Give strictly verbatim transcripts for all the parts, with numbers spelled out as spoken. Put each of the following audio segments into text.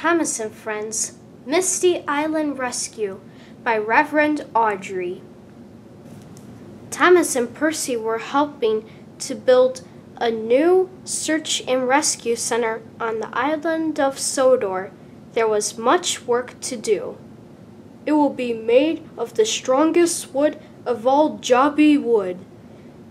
Thomas and Friends, Misty Island Rescue by Reverend Awdry. Thomas and Percy were helping to build a new search and rescue center on the island of Sodor. There was much work to do. It will be made of the strongest wood of all Jobi wood,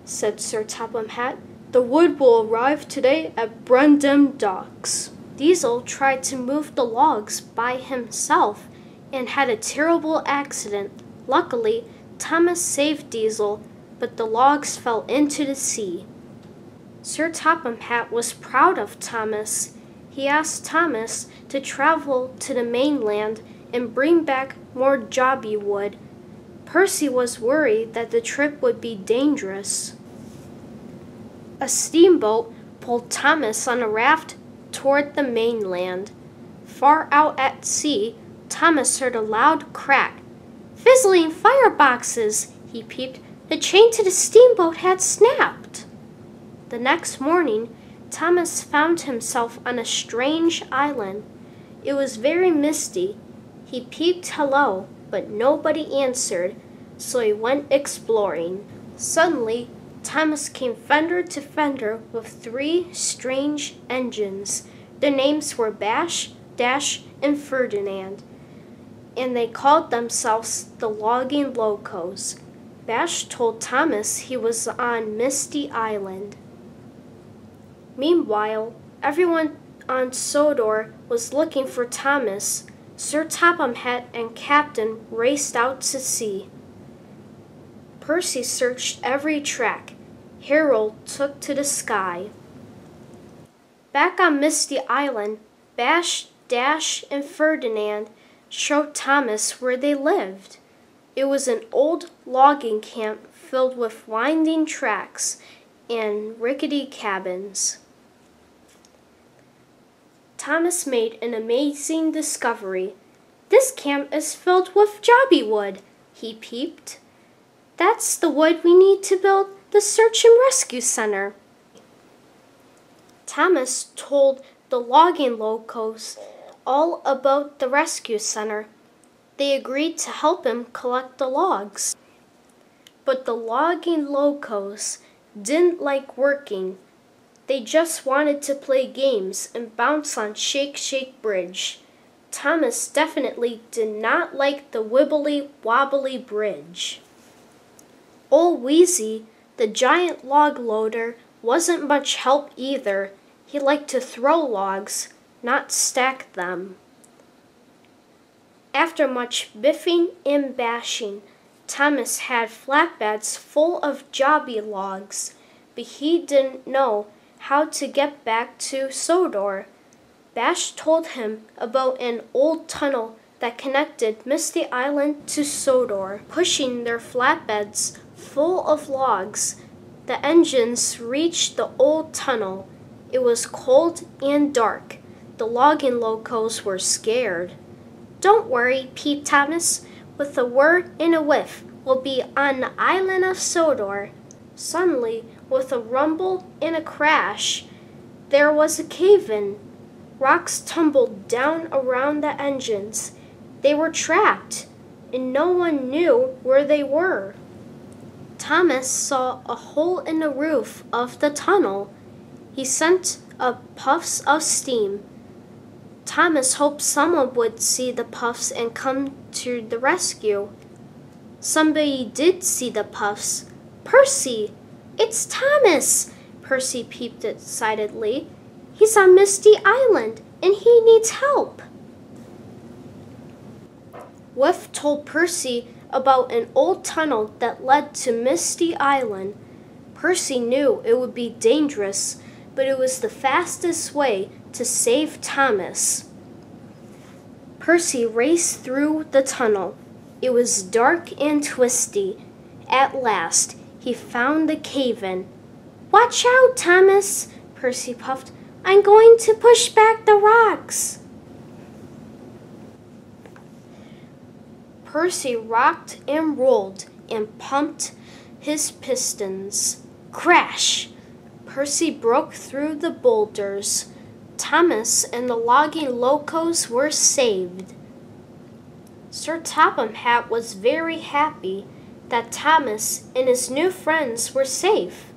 said Sir Topham Hatt. The wood will arrive today at Brendam Docks. Diesel tried to move the logs by himself and had a terrible accident. Luckily, Thomas saved Diesel, but the logs fell into the sea. Sir Topham Hatt was proud of Thomas. He asked Thomas to travel to the mainland and bring back more Jobi wood. Percy was worried that the trip would be dangerous. A steamboat pulled Thomas on a raft toward the mainland. Far out at sea, Thomas heard a loud crack. Fizzling fireboxes, he peeped. The chain to the steamboat had snapped. The next morning, Thomas found himself on a strange island. It was very misty. He peeped hello, but nobody answered, so he went exploring. Suddenly, Thomas came fender to fender with three strange engines. Their names were Bash, Dash, and Ferdinand, and they called themselves the Logging Locos. Bash told Thomas he was on Misty Island. Meanwhile, everyone on Sodor was looking for Thomas. Sir Topham Hatt and Captain raced out to sea. Percy searched every track. Harold took to the sky. Back on Misty Island, Bash, Dash, and Ferdinand showed Thomas where they lived. It was an old logging camp filled with winding tracks and rickety cabins. Thomas made an amazing discovery. This camp is filled with Jobi wood, he peeped. That's the wood we need to build the search and rescue center. Thomas told the Logging Locos all about the rescue center. They agreed to help him collect the logs. But the Logging Locos didn't like working. They just wanted to play games and bounce on Shake Shake Bridge. Thomas definitely did not like the Wibbly Wobbly Bridge. Old Wheezy, the giant log loader, wasn't much help either. He liked to throw logs, not stack them. After much biffing and bashing, Thomas had flatbeds full of Jobi logs, but he didn't know how to get back to Sodor. Bash told him about an old tunnel that connected Misty Island to Sodor. Pushing their flatbeds full of logs, the engines reached the old tunnel. It was cold and dark. The Logging Locos were scared. Don't worry, peeped Thomas. With a whir and a whiff, we'll be on the island of Sodor. Suddenly, with a rumble and a crash, there was a cave-in. Rocks tumbled down around the engines. They were trapped, and no one knew where they were. Thomas saw a hole in the roof of the tunnel. He sent up puffs of steam. Thomas hoped someone would see the puffs and come to the rescue. Somebody did see the puffs. Percy! It's Thomas! Percy peeped excitedly. He's on Misty Island, and he needs help. Wiff told Percy about an old tunnel that led to Misty Island. Percy knew it would be dangerous, but it was the fastest way to save Thomas. Percy raced through the tunnel. It was dark and twisty. At last, he found the cave-in. Watch out, Thomas, Percy puffed. I'm going to push back the rocks. Percy rocked and rolled and pumped his pistons. Crash! Percy broke through the boulders. Thomas and the Logging Locos were saved. Sir Topham Hatt was very happy that Thomas and his new friends were safe.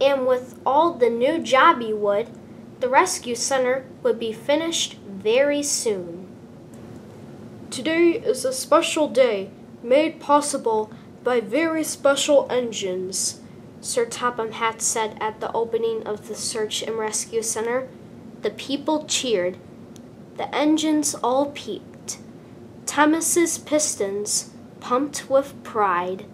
And with all the new Jobi wood, the rescue center would be finished very soon. Today is a special day made possible by very special engines, Sir Topham Hatt said at the opening of the search and rescue center. The people cheered. The engines all peeped. Thomas's pistons pumped with pride.